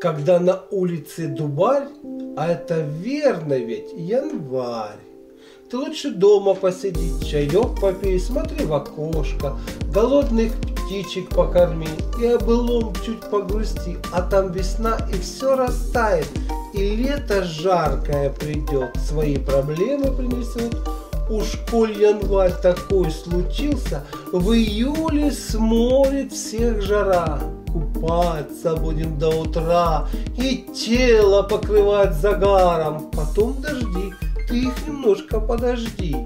когда на улице дубарь, а это верно ведь январь. Ты лучше дома посиди, чаек попей, смотри в окошко, голодных птичек покорми и о былом чуть погрусти, а там весна и все растает, и лето жаркое придет, свои проблемы принесет. Уж коль январь такой случился, в июле сморит всех жара. Купаться будем до утра и тело покрывать загаром. Потом дожди, ты их немножко подожди.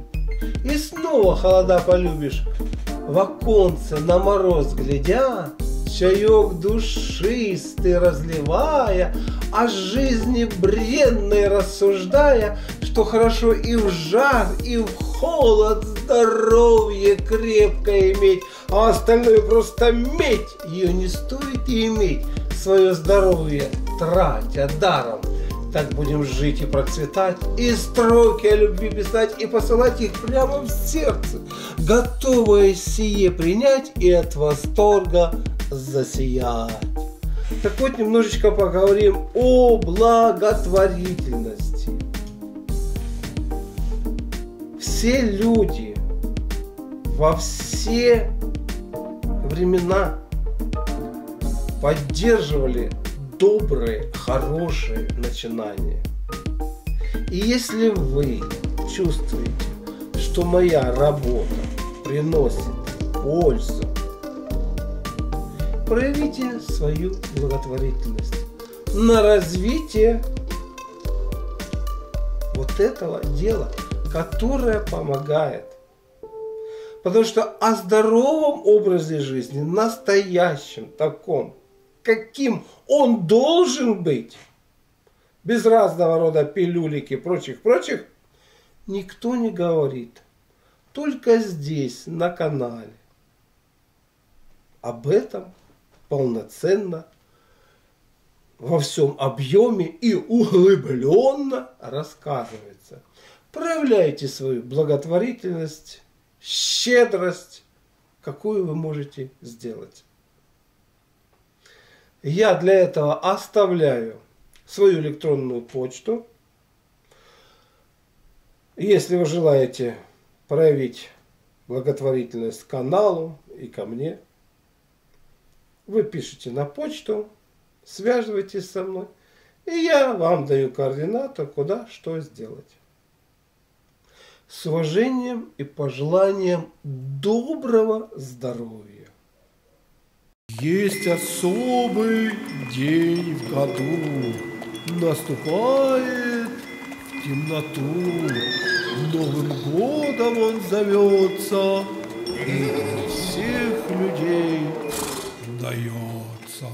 И снова холода полюбишь, в оконце на мороз глядя, чаек душистый разливая, о жизни бренной рассуждая, что хорошо и в жар, и в холод здоровье крепкое иметь, а остальное просто медь. Ее не стоит и иметь, свое здоровье тратя даром. Так будем жить и процветать, и строки о любви писать, и посылать их прямо в сердце, готовое сие принять и от восторга засиять. Так вот, немножечко поговорим о благотворительности. Все люди во все времена поддерживали добрые, хорошие начинания. И если вы чувствуете, что моя работа приносит пользу, проявите свою благотворительность на развитие вот этого дела, которое помогает. Потому что о здоровом образе жизни, настоящем таком, каким он должен быть, без разного рода пилюлик и прочих, никто не говорит. Только здесь, на канале, об этом полноценно, во всем объеме и углубленно рассказывается. Проявляйте свою благотворительность, щедрость, какую вы можете сделать. Я для этого оставляю свою электронную почту. Если вы желаете проявить благотворительность каналу и ко мне, вы пишите на почту, связывайтесь со мной, и я вам даю координаты, куда что сделать. С уважением и пожеланием доброго здоровья. Есть особый день в году, наступает в темноту. Новым годом он зовется, и для всех людей дается.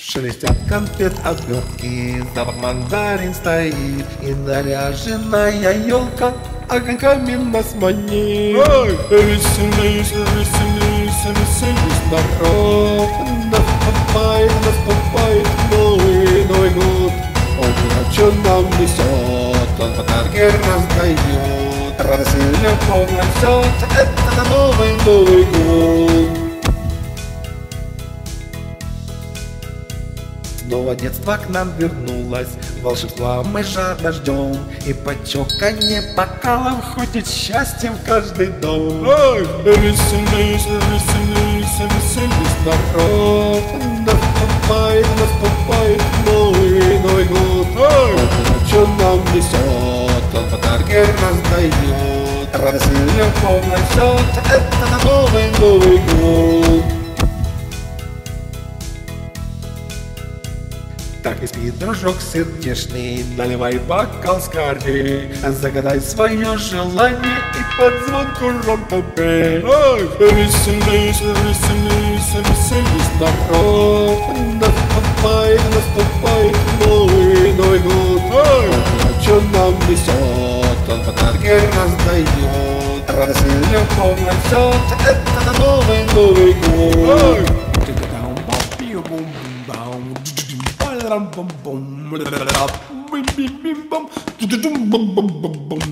Шелестят конфет обертки, запах мандарин стоит, и наряженная елка огоньками нас манит. Веселись, веселись, веселись, народ, наступает Новый год. Он врачу нам несет, он подарки раздает. Радость и любовь несет, это новый год. Снова детство к нам вернулось, волшебства мы жадно ждем, и по чоканье бокалом ходит счастье в каждый дом. Веселись, веселись, веселись, народ, наступает Новый год. Что нам несет, он подарки раздает, радость и любовь несет, это новый год. Так и спи, дружок сердечный, наливай бокал скорей, загадай свое желание и под звон куром топей. Веселись, веселись, веселись, народ, наступает Новый год. Что нам несет, он подарки раздает, радость и любовь несет, это новый год.